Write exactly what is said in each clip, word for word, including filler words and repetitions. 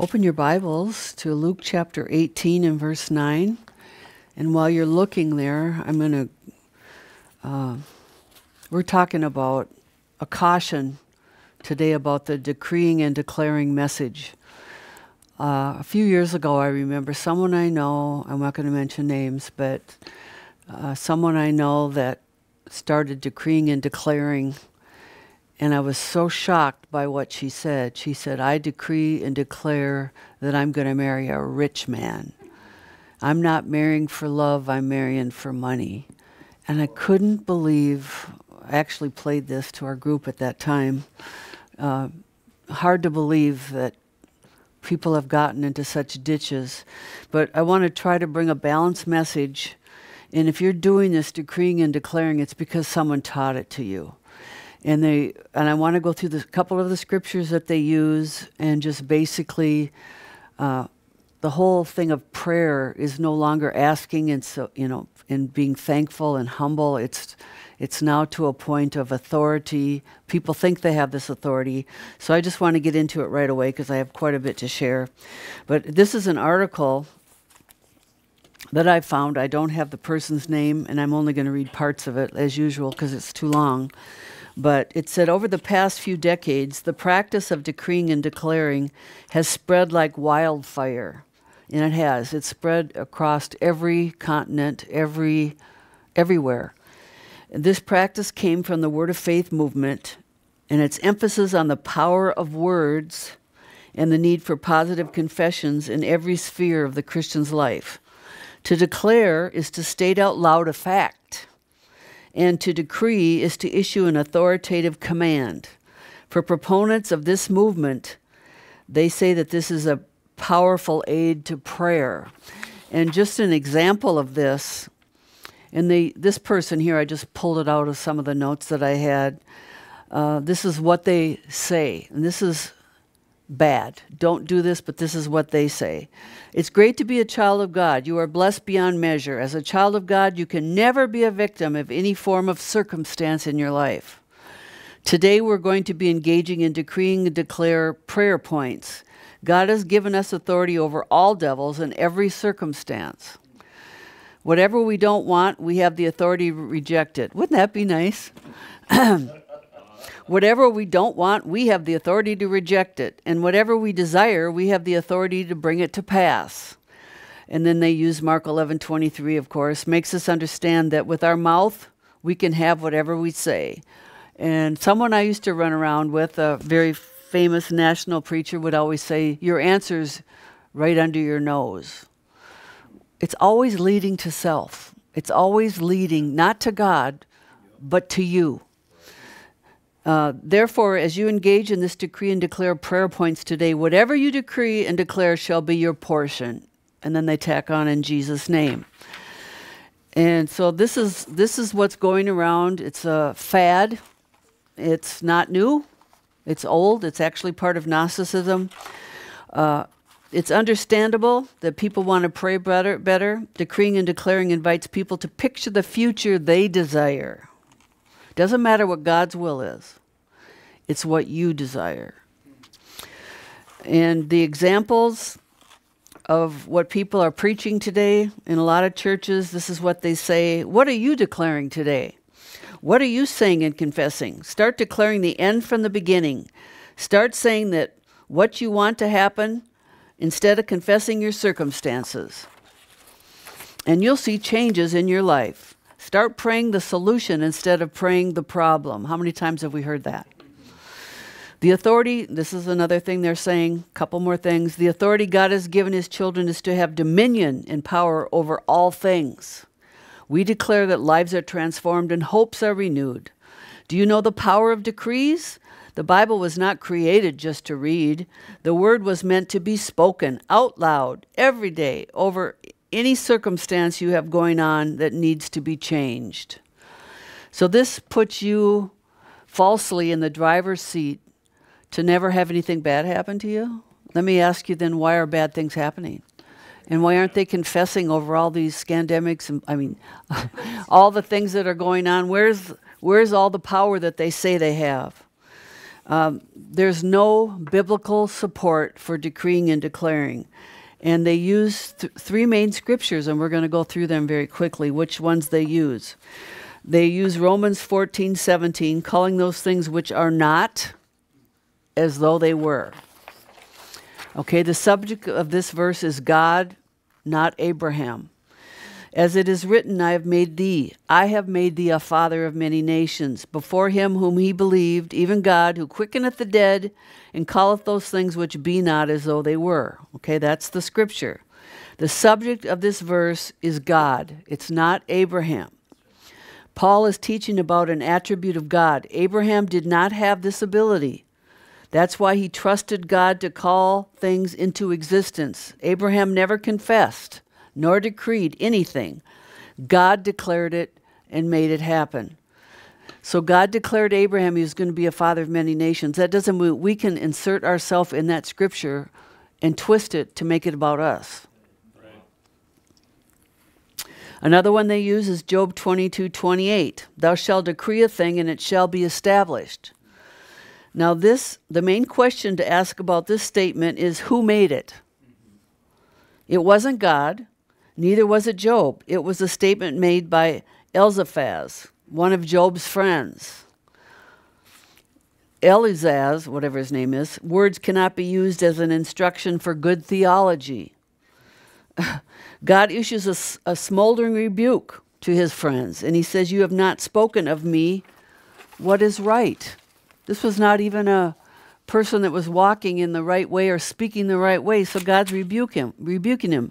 Open your Bibles to Luke chapter eighteen and verse nine. And while you're looking there, I'm going to, uh, we're talking about a caution today about the decreeing and declaring message. Uh, a few years ago, I remember someone I know, I'm not going to mention names, but uh, someone I know that started decreeing and declaring. And I was so shocked by what she said. She said, I decree and declare that I'm going to marry a rich man. I'm not marrying for love, I'm marrying for money. And I couldn't believe, I actually played this to our group at that time, uh, hard to believe that people have gotten into such ditches. But I want to try to bring a balanced message. And if you're doing this decreeing and declaring, it's because someone taught it to you. And they, and I want to go through a couple of the scriptures that they use, and just basically, uh, the whole thing of prayer is no longer asking and so you know and being thankful and humble. It's it's now to a point of authority. People think they have this authority, so I just want to get into it right away because I have quite a bit to share. But this is an article that I found. I don't have the person's name, and I'm only going to read parts of it as usual because it's too long. But it said, over the past few decades, the practice of decreeing and declaring has spread like wildfire. And it has. It's spread across every continent, every, everywhere. And this practice came from the Word of Faith movement and its emphasis on the power of words and the need for positive confessions in every sphere of the Christian's life. To declare is to state out loud a fact. And to decree is to issue an authoritative command. For proponents of this movement, they say that this is a powerful aid to prayer. And just an example of this, and they, this person here, I just pulled it out of some of the notes that I had. Uh, this is what they say, and this is bad. Don't do this, but this is what they say. It's great to be a child of God. You are blessed beyond measure. As a child of God, you can never be a victim of any form of circumstance in your life. Today, we're going to be engaging in decreeing and declare prayer points. God has given us authority over all devils in every circumstance. Whatever we don't want, we have the authority to reject it. Wouldn't that be nice? Whatever we don't want, we have the authority to reject it. And whatever we desire, we have the authority to bring it to pass. And then they use Mark eleven twenty-three, of course, makes us understand that with our mouth, we can have whatever we say. And someone I used to run around with, a very famous national preacher, would always say, your answer's right under your nose. It's always leading to self. It's always leading, not to God, but to you. Uh, therefore, as you engage in this decree and declare prayer points today, whatever you decree and declare shall be your portion. And then they tack on, in Jesus' name. And so this is, this is what's going around. It's a fad. It's not new. It's old. It's actually part of Gnosticism. Uh, it's understandable that people want to pray better, better. Decreeing and declaring invites people to picture the future they desire. Doesn't matter what God's will is. It's what you desire. And the examples of what people are preaching today in a lot of churches, this is what they say. What are you declaring today? What are you saying and confessing? Start declaring the end from the beginning. Start saying that what you want to happen instead of confessing your circumstances. And you'll see changes in your life. Start praying the solution instead of praying the problem. How many times have we heard that? The authority, this is another thing they're saying, a couple more things. The authority God has given his children is to have dominion and power over all things. We declare that lives are transformed and hopes are renewed. Do you know the power of decrees? The Bible was not created just to read. The word was meant to be spoken out loud every day over any circumstance you have going on that needs to be changed. So this puts you falsely in the driver's seat to never have anything bad happen to you. Let me ask you then, why are bad things happening? And why aren't they confessing over all these scandemics? And, I mean, all the things that are going on. Where's, where's all the power that they say they have? Um, there's no biblical support for decreeing and declaring. And they use th three main scriptures, and we're going to go through them very quickly, which ones they use. They use Romans fourteen seventeen, calling those things which are not as though they were. Okay, the subject of this verse is God, not Abraham. As it is written, I have made thee, I have made thee a father of many nations, before him whom he believed, even God, who quickeneth the dead, and calleth those things which be not as though they were. Okay, that's the scripture. The subject of this verse is God. It's not Abraham. Paul is teaching about an attribute of God. Abraham did not have this ability. That's why he trusted God to call things into existence. Abraham never confessed nor decreed anything. God declared it and made it happen. So God declared Abraham he was going to be a father of many nations. That doesn't mean we can insert ourselves in that scripture and twist it to make it about us. Right. Another one they use is Job twenty-two twenty-eight. Thou shalt decree a thing, and it shall be established. Now this, the main question to ask about this statement is, who made it? It wasn't God. Neither was it Job. It was a statement made by Eliphaz, one of Job's friends. Eliphaz, whatever his name is, words cannot be used as an instruction for good theology. God issues a, a smoldering rebuke to his friends, and he says, you have not spoken of me what is right. This was not even a person that was walking in the right way or speaking the right way, so God's rebuke him, rebuking him.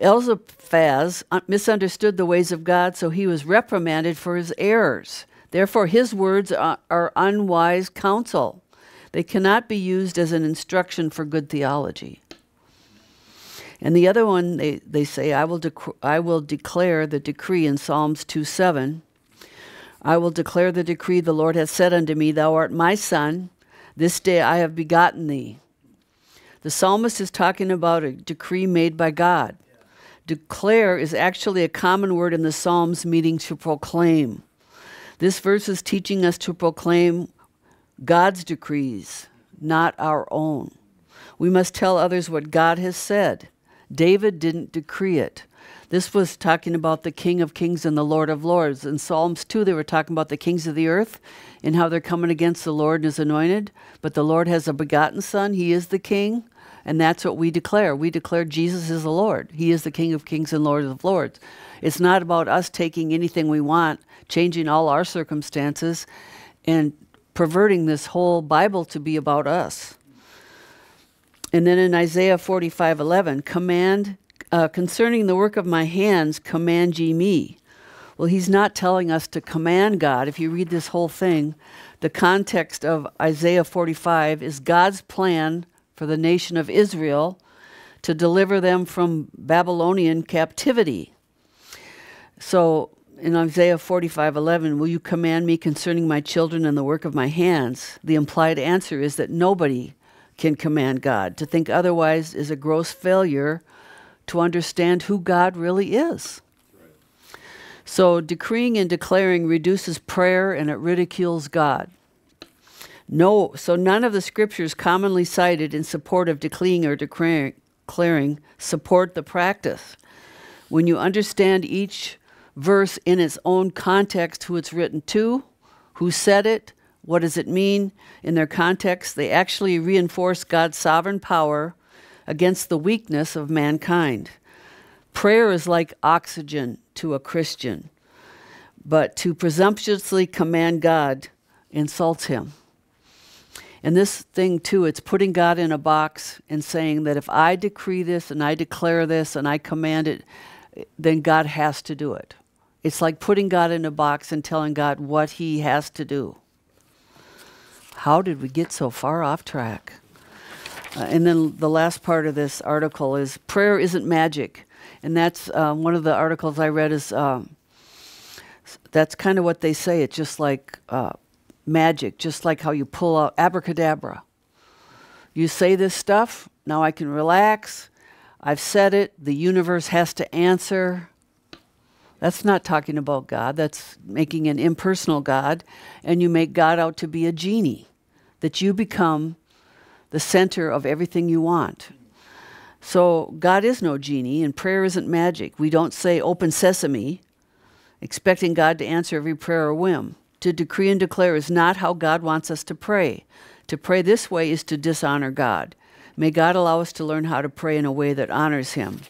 Eliphaz misunderstood the ways of God, so he was reprimanded for his errors. Therefore, his words are, are unwise counsel. They cannot be used as an instruction for good theology. And the other one, they, they say, I will, I will declare the decree in Psalms two seven. I will declare the decree, the Lord hath said unto me, thou art my son, this day I have begotten thee. The psalmist is talking about a decree made by God. Declare is actually a common word in the Psalms, meaning to proclaim. This verse is teaching us to proclaim God's decrees, not our own. We must tell others what God has said. David didn't decree it. This was talking about the King of Kings and the Lord of Lords. In Psalms two, they were talking about the kings of the earth and how they're coming against the Lord and his anointed. But the Lord has a begotten son. He is the king. And that's what we declare. We declare Jesus is the Lord. He is the King of Kings and Lord of Lords. It's not about us taking anything we want, changing all our circumstances, and perverting this whole Bible to be about us. And then in Isaiah forty-five eleven, command... Uh, concerning the work of my hands, command ye me. Well, he's not telling us to command God. If you read this whole thing, the context of Isaiah forty-five is God's plan for the nation of Israel to deliver them from Babylonian captivity. So in Isaiah forty-five eleven, will you command me concerning my children and the work of my hands? The implied answer is that nobody can command God. To think otherwise is a gross failure to understand who God really is. Right. So decreeing and declaring reduces prayer and it ridicules God. No, so none of the scriptures commonly cited in support of decreeing or declaring support the practice. When you understand each verse in its own context, who it's written to, who said it, what does it mean in their context, they actually reinforce God's sovereign power against the weakness of mankind. Prayer is like oxygen to a Christian, but to presumptuously command God insults him. And this thing too, it's putting God in a box and saying that if I decree this and I declare this and I command it, then God has to do it. It's like putting God in a box and telling God what he has to do. How did we get so far off track? Uh, and then the last part of this article is prayer isn't magic. And that's uh, one of the articles I read is um, that's kind of what they say. It's just like uh, magic, just like how you pull out abracadabra. You say this stuff, now I can relax. I've said it. The universe has to answer. That's not talking about God. That's making an impersonal God. And you make God out to be a genie. that you become the center of everything you want. So God is no genie, and prayer isn't magic. We don't say open sesame, expecting God to answer every prayer or whim. To decree and declare is not how God wants us to pray. To pray this way is to dishonor God. May God allow us to learn how to pray in a way that honors him.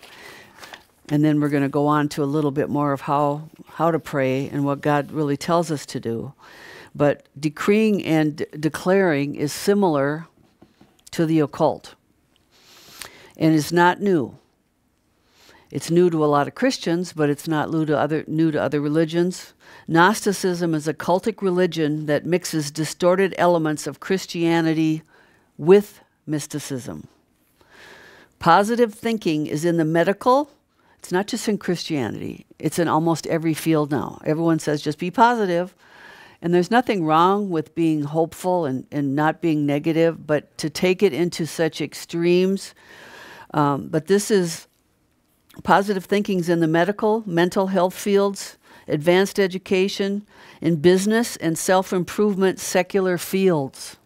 And then we're going to go on to a little bit more of how, how to pray and what God really tells us to do. But decreeing and declaring is similar to the occult. And it's not new. It's new to a lot of Christians, but it's not new to other, new to other religions. Gnosticism is a cultic religion that mixes distorted elements of Christianity with mysticism. Positive thinking is in the medical. It's not just in Christianity. It's in almost every field now. Everyone says just be positive. And there's nothing wrong with being hopeful and, and not being negative, but to take it into such extremes. Um, but this is positive thinking's in the medical, mental health fields, advanced education, in business and self-improvement secular fields.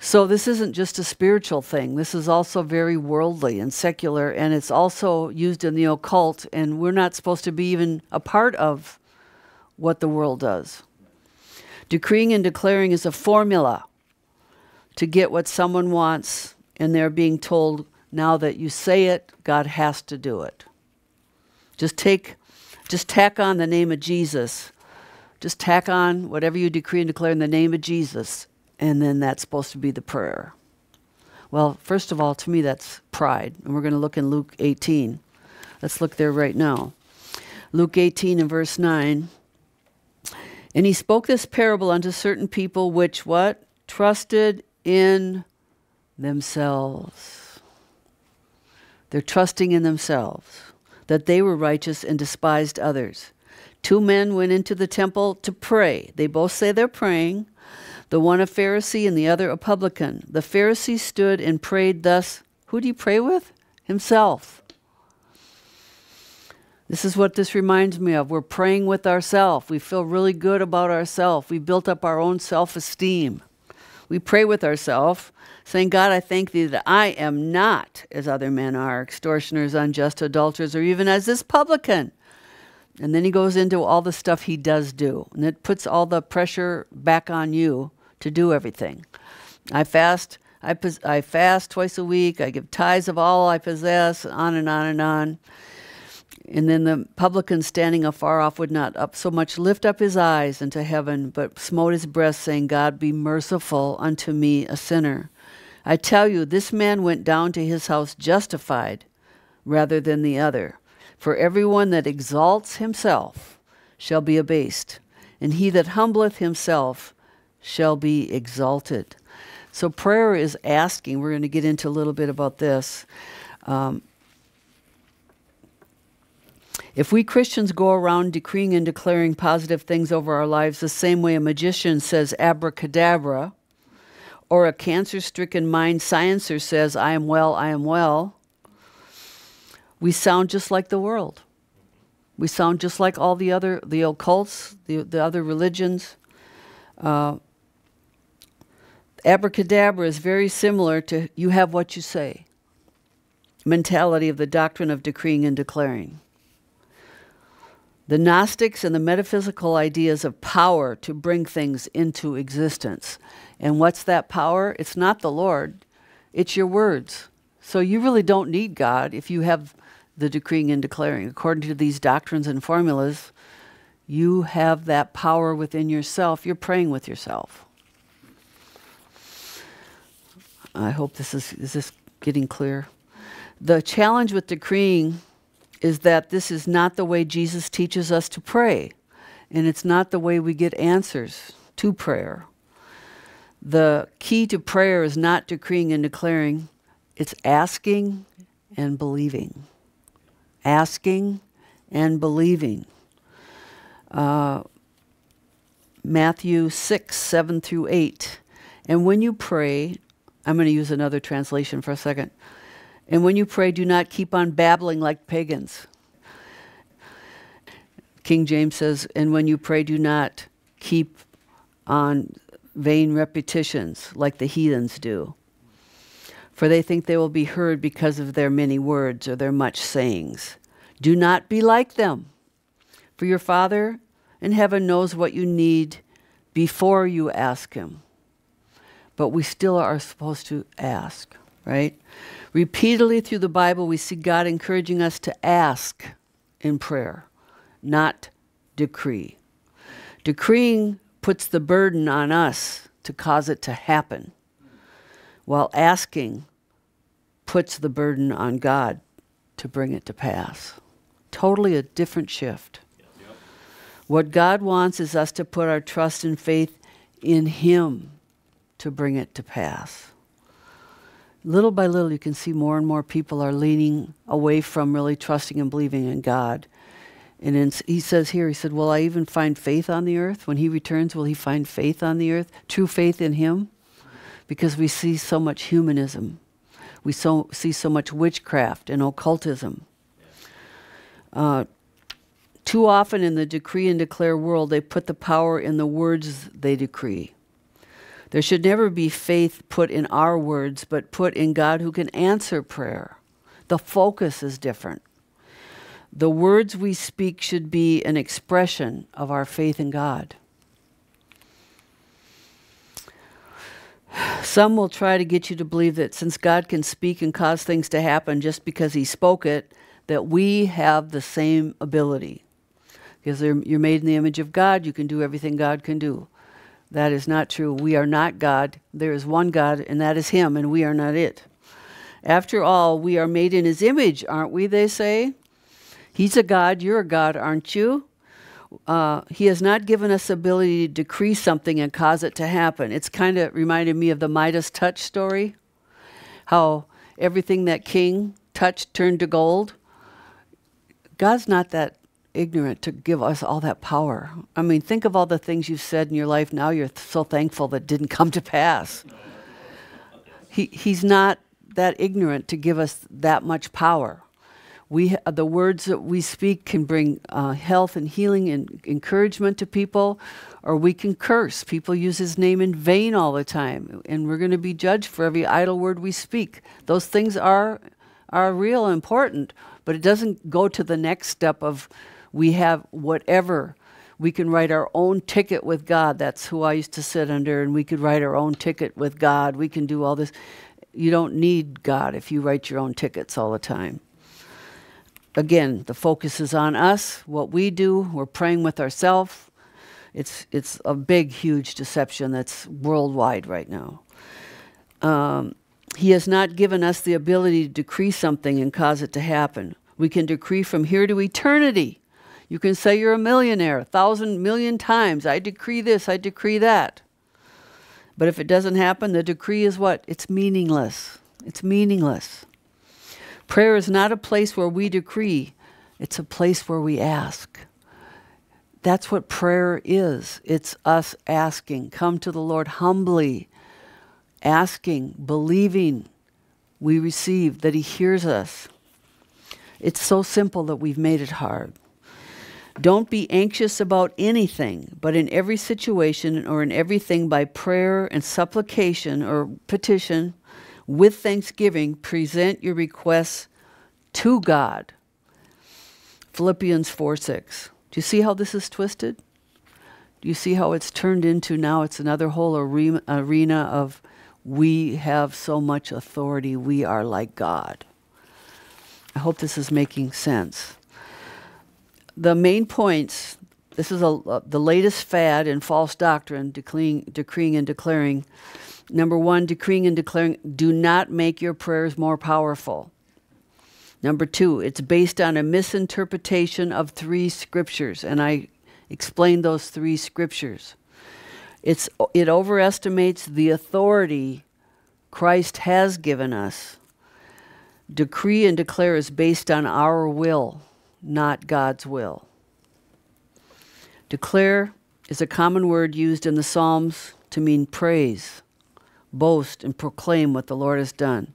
So this isn't just a spiritual thing. This is also very worldly and secular, and it's also used in the occult, and we're not supposed to be even a part of what the world does. Decreeing and declaring is a formula to get what someone wants, and they're being told, now that you say it, God has to do it. Just take, just tack on the name of Jesus. Just tack on whatever you decree and declare in the name of Jesus, and then that's supposed to be the prayer. Well, first of all, to me, that's pride, and we're going to look in Luke eighteen. Let's look there right now. Luke eighteen and verse nine. And he spoke this parable unto certain people which, what? Trusted in themselves. They're trusting in themselves, that they were righteous and despised others. Two men went into the temple to pray. They both say they're praying, the one a Pharisee and the other a publican. The Pharisee stood and prayed thus. Who do you pray with? Himself. This is what this reminds me of. We're praying with ourselves. We feel really good about ourselves. We built up our own self-esteem. We pray with ourselves, saying, God, I thank thee that I am not as other men are, extortioners, unjust, adulterers, or even as this publican. And then he goes into all the stuff he does do. And it puts all the pressure back on you to do everything. I fast, I, I fast twice a week. I give tithes of all I possess, on and on and on. And then the publican standing afar off would not up so much lift up his eyes unto heaven, but smote his breast, saying, God, be merciful unto me, a sinner. I tell you, this man went down to his house justified rather than the other. For everyone that exalts himself shall be abased, and he that humbleth himself shall be exalted. So prayer is asking. We're going to get into a little bit about this. Um, If we Christians go around decreeing and declaring positive things over our lives the same way a magician says abracadabra, or a cancer-stricken mind sciencer says, I am well, I am well, we sound just like the world. We sound just like all the other, the occults, the, the other religions. Uh, abracadabra is very similar to you have what you say mentality of the doctrine of decreeing and declaring. The Gnostics and the metaphysical ideas of power to bring things into existence. And what's that power? It's not the Lord. It's your words. So you really don't need God if you have the decreeing and declaring. According to these doctrines and formulas, you have that power within yourself. You're praying with yourself. I hope this is, is this getting clear. The challenge with decreeing is that this is not the way Jesus teaches us to pray, and it's not the way we get answers to prayer. The key to prayer is not decreeing and declaring. It's asking and believing. Asking and believing. Uh, Matthew six, seven through eight. And when you pray, I'm going to use another translation for a second. And when you pray, do not keep on babbling like pagans. King James says, and when you pray, do not keep on vain repetitions like the heathens do, for they think they will be heard because of their many words or their much sayings. Do not be like them, for your Father in heaven knows what you need before you ask him. But we still are supposed to ask, right? Repeatedly through the Bible, we see God encouraging us to ask in prayer, not decree. Decreeing puts the burden on us to cause it to happen, while asking puts the burden on God to bring it to pass. Totally a different shift. Yep. What God wants is us to put our trust and faith in him to bring it to pass. Little by little, you can see more and more people are leaning away from really trusting and believing in God. And in, he says here, he said, will I even find faith on the earth? When he returns, will he find faith on the earth? True faith in him? Because we see so much humanism. We so, see so much witchcraft and occultism. Uh, too often in the decree and declare world, they put the power in the words they decree. There should never be faith put in our words, but put in God who can answer prayer. The focus is different. The words we speak should be an expression of our faith in God. Some will try to get you to believe that since God can speak and cause things to happen just because he spoke it, that we have the same ability. Because you're made in the image of God, you can do everything God can do. That is not true. We are not God. There is one God, and that is him, and we are not it. After all, we are made in his image, aren't we, they say? He's a God. You're a God, aren't you? Uh, he has not given us the ability to decree something and cause it to happen. It's kind of reminded me of the Midas touch story, how everything that king touched turned to gold. God's not that ignorant to give us all that power. I mean, think of all the things you've said in your life. Now you're th- so thankful that didn't come to pass. He, he's not that ignorant to give us that much power. We, the words that we speak can bring uh, health and healing and encouragement to people, or we can curse. People use his name in vain all the time, and we're going to be judged for every idle word we speak. Those things are, are real and important, but it doesn't go to the next step of we have whatever. We can write our own ticket with God. That's who I used to sit under, and we could write our own ticket with God. We can do all this. You don't need God if you write your own tickets all the time. Again, the focus is on us, what we do. We're praying with ourselves. It's, it's a big, huge deception that's worldwide right now. Um, he has not given us the ability to decree something and cause it to happen. We can decree from here to eternity. You can say you're a millionaire a thousand million times. I decree this, I decree that. But if it doesn't happen, the decree is what? It's meaningless. It's meaningless. Prayer is not a place where we decree. It's a place where we ask. That's what prayer is. It's us asking. Come to the Lord humbly, asking, believing we receive, that he hears us. It's so simple that we've made it hard. Don't be anxious about anything, but in every situation or in everything by prayer and supplication or petition, with thanksgiving, present your requests to God. Philippians four six. Do you see how this is twisted? Do you see how it's turned into now it's another whole arena of we have so much authority, we are like God. I hope this is making sense. The main points, this is a, uh, the latest fad in false doctrine, decreeing, decreeing and declaring. Number one, decreeing and declaring, do not make your prayers more powerful. Number two, it's based on a misinterpretation of three scriptures, and I explained those three scriptures. It's, it overestimates the authority Christ has given us. Decree and declare is based on our will, not God's will. Declare is a common word used in the Psalms to mean praise, boast, and proclaim what the Lord has done.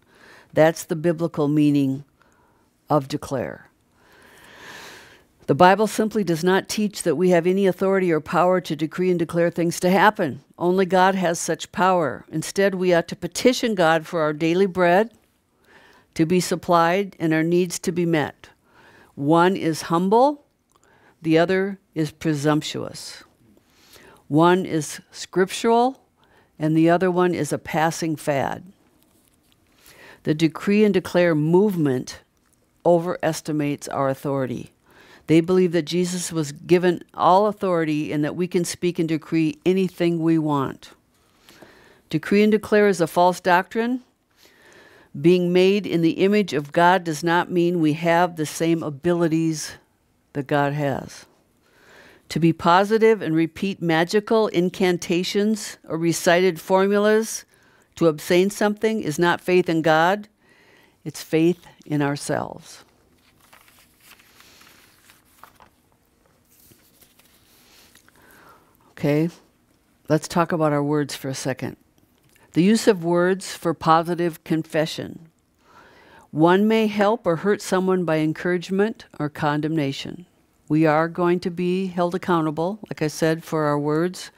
That's the biblical meaning of declare. The Bible simply does not teach that we have any authority or power to decree and declare things to happen. Only God has such power. Instead, we ought to petition God for our daily bread to be supplied and our needs to be met. One is humble, the other is presumptuous. One is scriptural, and the other one is a passing fad. The decree and declare movement overestimates our authority. They believe that Jesus was given all authority and that we can speak and decree anything we want. Decree and declare is a false doctrine. Being made in the image of God does not mean we have the same abilities that God has. To be positive and repeat magical incantations or recited formulas to obtain something is not faith in God. It's faith in ourselves. Okay, let's talk about our words for a second. The use of words for positive confession. One may help or hurt someone by encouragement or condemnation. We are going to be held accountable, like I said, for our words.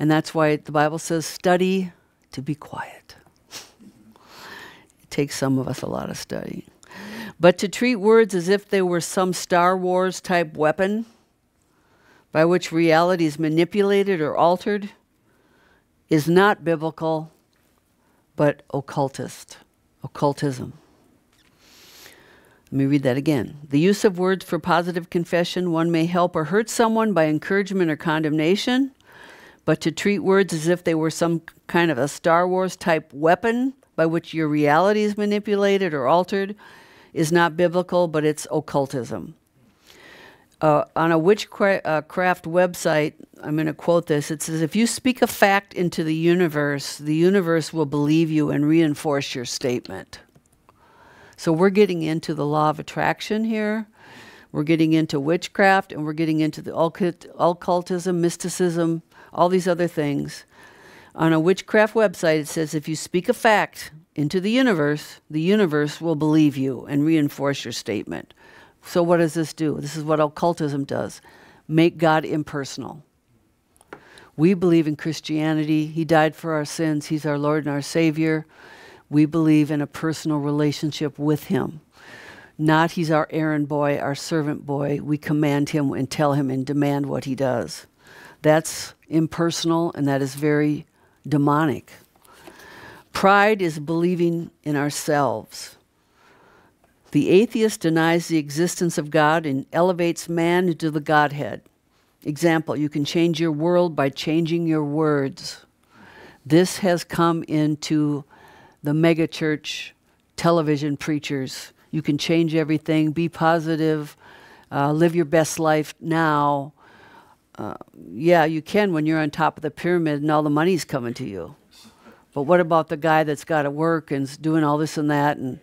And that's why the Bible says, study to be quiet. It takes some of us a lot of study. But to treat words as if they were some Star Wars type weapon, by which reality is manipulated or altered, is not biblical, but occultist, occultism. Let me read that again. The use of words for positive confession, one may help or hurt someone by encouragement or condemnation, but to treat words as if they were some kind of a Star Wars type weapon by which your reality is manipulated or altered is not biblical, but it's occultism. Uh, on a witchcraft uh, website, I'm going to quote this. It says, if you speak a fact into the universe, the universe will believe you and reinforce your statement. So we're getting into the law of attraction here. We're getting into witchcraft, and we're getting into the occult occultism, mysticism, all these other things. On a witchcraft website, it says, if you speak a fact into the universe, the universe will believe you and reinforce your statement. So what does this do? This is what occultism does. Make God impersonal. We believe in Christianity. He died for our sins. He's our Lord and our Savior. We believe in a personal relationship with him. Not he's our errand boy, our servant boy. We command him and tell him and demand what he does. That's impersonal, and that is very demonic. Pride is believing in ourselves. The atheist denies the existence of God and elevates man into the Godhead. Example, you can change your world by changing your words. This has come into the megachurch television preachers. You can change everything, be positive, uh, live your best life now. Uh, yeah, you can when you're on top of the pyramid and all the money's coming to you. But what about the guy that's got to work and's doing all this and that, and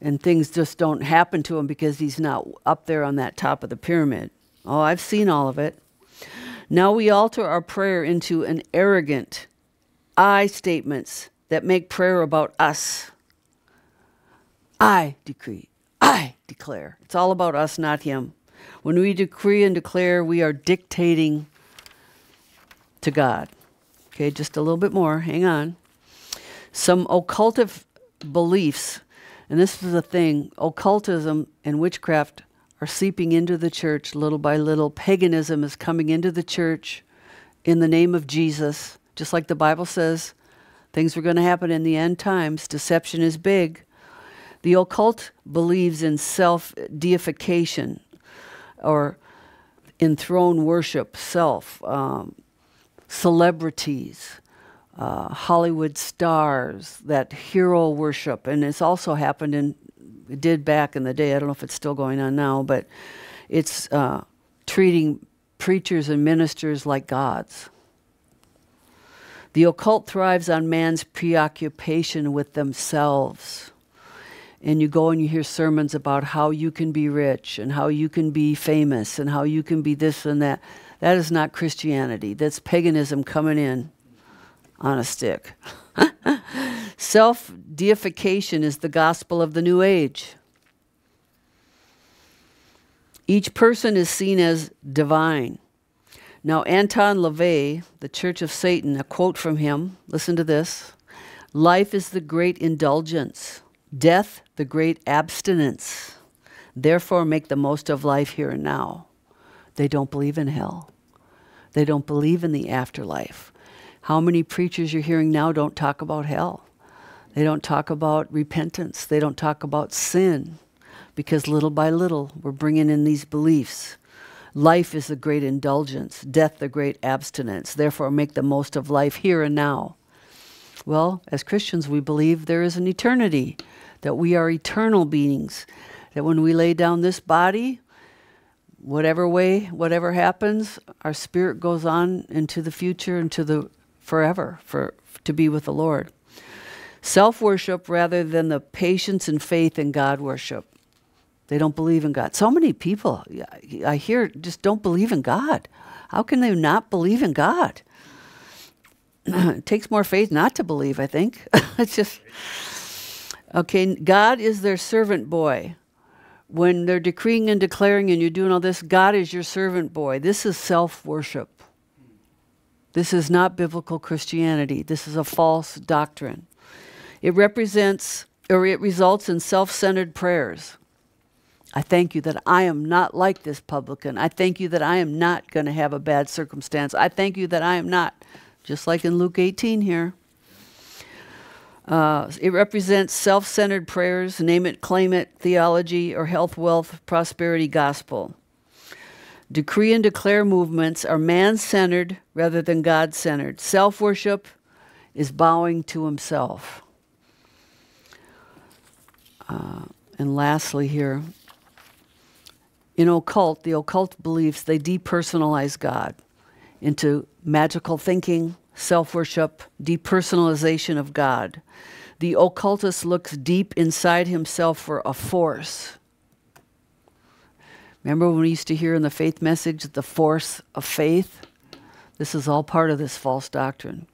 And things just don't happen to him because he's not up there on that top of the pyramid? Oh, I've seen all of it. Now we alter our prayer into an arrogant I statements that make prayer about us. I decree, I declare. It's all about us, not him. When we decree and declare, we are dictating to God. Okay, just a little bit more. Hang on. Some occultive beliefs. And this is the thing, occultism and witchcraft are seeping into the church little by little. Paganism is coming into the church in the name of Jesus. Just like the Bible says, things are going to happen in the end times. Deception is big. The occult believes in self-deification or in throne worship, self, um, celebrities. Uh, Hollywood stars, that hero worship, and it's also happened and it did back in the day. I don't know if it's still going on now, but it's uh, treating preachers and ministers like gods. The occult thrives on man's preoccupation with themselves. And you go and you hear sermons about how you can be rich and how you can be famous and how you can be this and that. That is not Christianity. That's paganism coming in on a stick. Self-deification is the gospel of the New Age. Each person is seen as divine. Now, Anton LaVey, the Church of Satan, a quote from him, listen to this. Life is the great indulgence, death the great abstinence. Therefore, make the most of life here and now. They don't believe in hell. They don't believe in the afterlife. How many preachers you're hearing now don't talk about hell? They don't talk about repentance. They don't talk about sin, because little by little, we're bringing in these beliefs. Life is the great indulgence, death the great abstinence. Therefore, make the most of life here and now. Well, as Christians, we believe there is an eternity, that we are eternal beings, that when we lay down this body, whatever way, whatever happens, our spirit goes on into the future, into the forever, for to be with the Lord. Self-worship rather than the patience and faith in God worship. They don't believe in God. So many people I hear just don't believe in God. How can they not believe in God? It takes more faith not to believe, I think. It's just, okay, God is their servant boy. When they're decreeing and declaring and you're doing all this, God is your servant boy. This is self-worship. This is not biblical Christianity. This is a false doctrine. It represents, or it results in self-centered prayers. I thank you that I am not like this publican. I thank you that I am not going to have a bad circumstance. I thank you that I am not, just like in Luke eighteen here. Uh, it represents self-centered prayers, name it, claim it, theology, or health, wealth, prosperity, gospel. Decree and declare movements are man-centered rather than God-centered. Self-worship is bowing to himself. Uh, and lastly here, in occult, the occult beliefs, they depersonalize God into magical thinking, self-worship, depersonalization of God. The occultist looks deep inside himself for a force. Remember when we used to hear in the faith message, the force of faith? This is all part of this false doctrine.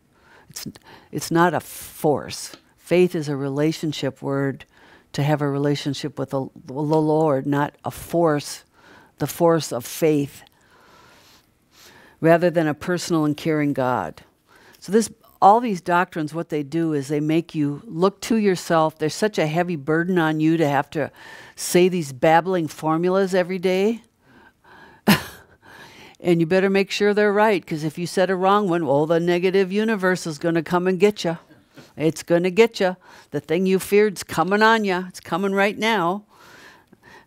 It's, it's not a force. Faith is a relationship word, to have a relationship with the, the Lord, not a force, the force of faith, rather than a personal and caring God. So this, all these doctrines, what they do is they make you look to yourself. There's such a heavy burden on you to have to say these babbling formulas every day. And you better make sure they're right, because if you said a wrong one, well, the negative universe is going to come and get you. It's going to get you. The thing you feared's coming on you. It's coming right now.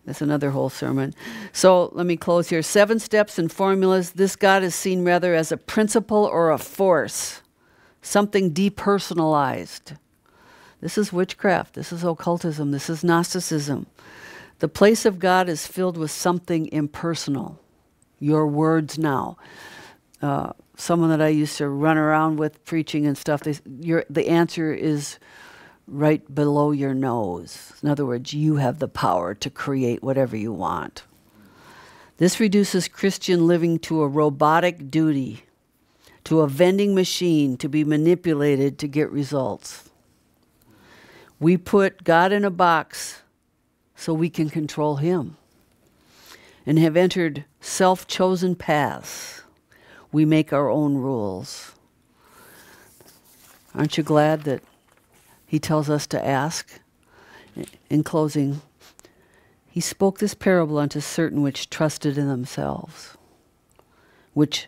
That's another whole sermon. So let me close here. Seven steps and formulas. This God is seen rather as a principle or a force. Something depersonalized. This is witchcraft. This is occultism. This is Gnosticism. The place of God is filled with something impersonal. Your words now. Uh, someone that I used to run around with preaching and stuff, they, your, the answer is right below your nose. In other words, you have the power to create whatever you want. This reduces Christian living to a robotic duty, to a vending machine to be manipulated to get results. We put God in a box so we can control him, and have entered self-chosen paths. We make our own rules. Aren't you glad that he tells us to ask? In closing, he spoke this parable unto certain which trusted in themselves, which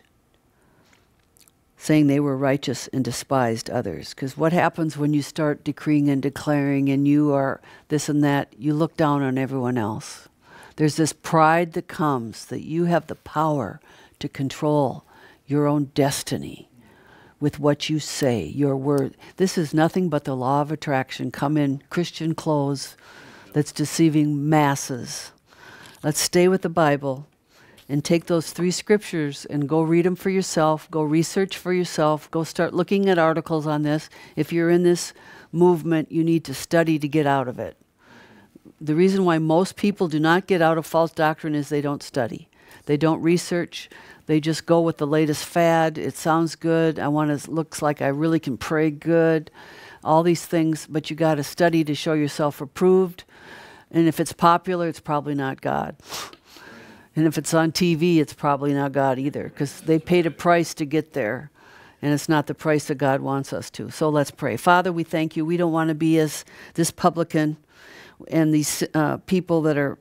saying they were righteous and despised others. Because what happens when you start decreeing and declaring and you are this and that, you look down on everyone else. There's this pride that comes that you have the power to control your own destiny with what you say, your word. This is nothing but the law of attraction. Come in Christian clothes that's deceiving masses. Let's stay with the Bible. And take those three scriptures and go read them for yourself. Go research for yourself. Go start looking at articles on this. If you're in this movement, you need to study to get out of it. The reason why most people do not get out of false doctrine is they don't study. They don't research. They just go with the latest fad. It sounds good. I want to, looks like I really can pray good. All these things, but you got to study to show yourself approved. And if it's popular, it's probably not God. And if it's on T V, it's probably not God either, because they paid a price to get there, and it's not the price that God wants us to. So let's pray. Father, we thank you. We don't want to be as this publican and these uh, people that are,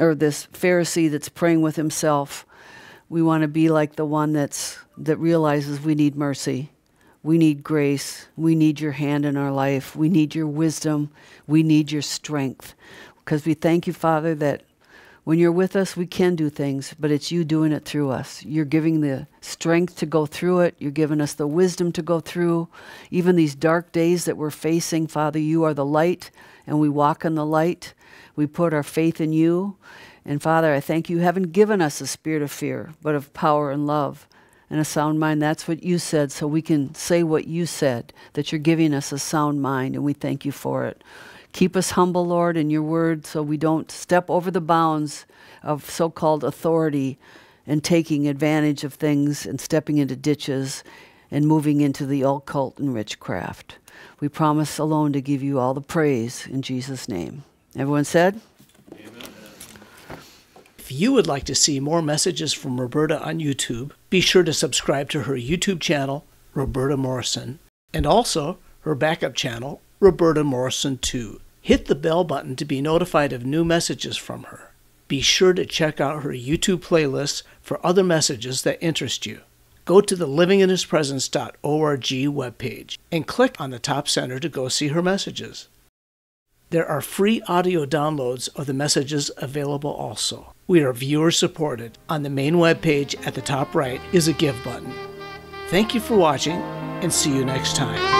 or this Pharisee that's praying with himself. We want to be like the one that's, that realizes we need mercy. We need grace. We need your hand in our life. We need your wisdom. We need your strength. Because we thank you, Father, that when you're with us, we can do things, but it's you doing it through us. You're giving the strength to go through it. You're giving us the wisdom to go through. Even these dark days that we're facing, Father, you are the light, and we walk in the light. We put our faith in you. And Father, I thank you, you haven't given us a spirit of fear, but of power and love and a sound mind. That's what you said, so we can say what you said, that you're giving us a sound mind, and we thank you for it. Keep us humble, Lord, in your word, so we don't step over the bounds of so-called authority and taking advantage of things and stepping into ditches and moving into the occult and witchcraft. We promise alone to give you all the praise in Jesus' name. Everyone said? Amen. If you would like to see more messages from Roberta on YouTube, be sure to subscribe to her YouTube channel, Roberta Morrison, and also her backup channel, Roberta Morrison two. Hit the bell button to be notified of new messages from her. Be sure to check out her YouTube playlists for other messages that interest you. Go to the living in his presence dot org webpage and click on the top center to go see her messages. There are free audio downloads of the messages available also. We are viewer supported. On the main webpage at the top right is a give button. Thank you for watching, and see you next time.